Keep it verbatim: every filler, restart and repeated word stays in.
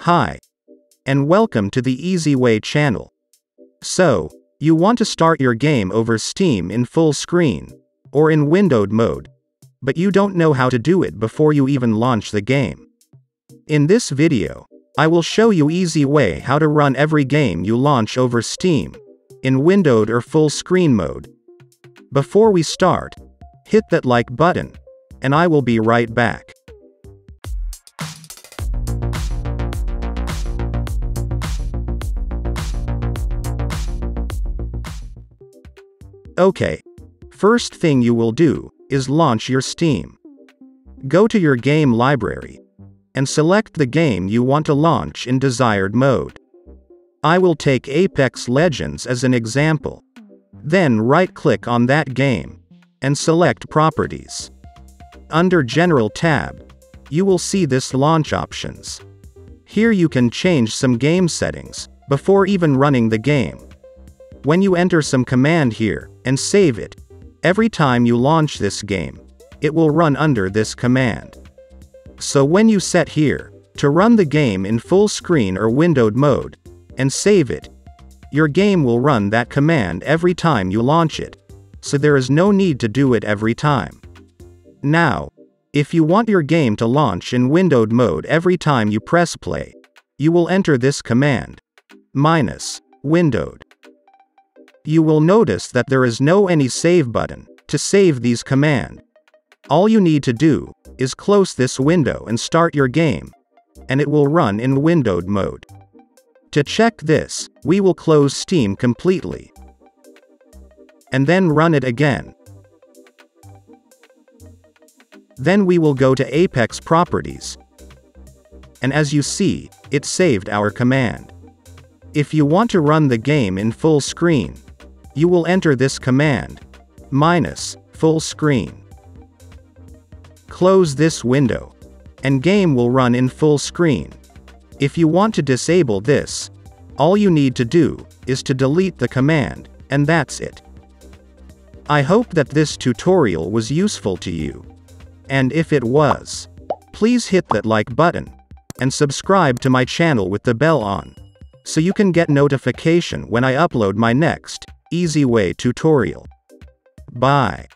Hi, and welcome to the Easy Way channel. So, you want to start your game over Steam in full screen, or in windowed mode, but you don't know how to do it before you even launch the game. In this video, I will show you easy way how to run every game you launch over Steam, in windowed or full screen mode. Before we start, hit that like button, and I will be right back. Okay. First thing you will do is launch your Steam. Go to your game library and select the game you want to launch in desired mode. I will take Apex Legends as an example. Then right-click on that game and select Properties. Under General tab, you will see this Launch Options. Here you can change some game settings before even running the game. When you enter some command here and save it, every time you launch this game, it will run under this command. So when you set here to run the game in full screen or windowed mode and save it, your game will run that command every time you launch it, so there is no need to do it every time. Now, if you want your game to launch in windowed mode every time you press play, you will enter this command, minus windowed. You will notice that there is no any save button to save these command. All you need to do is close this window and start your game, and it will run in windowed mode. To check this, we will close Steam completely, and then run it again. Then we will go to Apex Properties, and as you see, it saved our command. If you want to run the game in full screen, you will enter this command, minus full screen. Close this window, and game will run in full screen. If you want to disable this, all you need to do is to delete the command, and that's it. I hope that this tutorial was useful to you. And if it was, please hit that like button, and subscribe to my channel with the bell on, so you can get notification when I upload my next Easy Way tutorial. Bye.